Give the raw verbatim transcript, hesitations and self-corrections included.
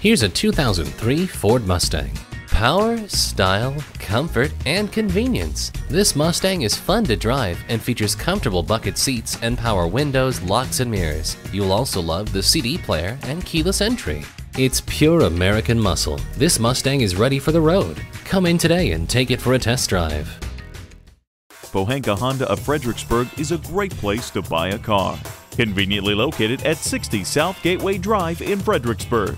Here's a two thousand three Ford Mustang. Power, style, comfort, and convenience. This Mustang is fun to drive and features comfortable bucket seats and power windows, locks, and mirrors. You'll also love the C D player and keyless entry. It's pure American muscle. This Mustang is ready for the road. Come in today and take it for a test drive. Pohanka Honda of Fredericksburg is a great place to buy a car. Conveniently located at sixty South Gateway Drive in Fredericksburg.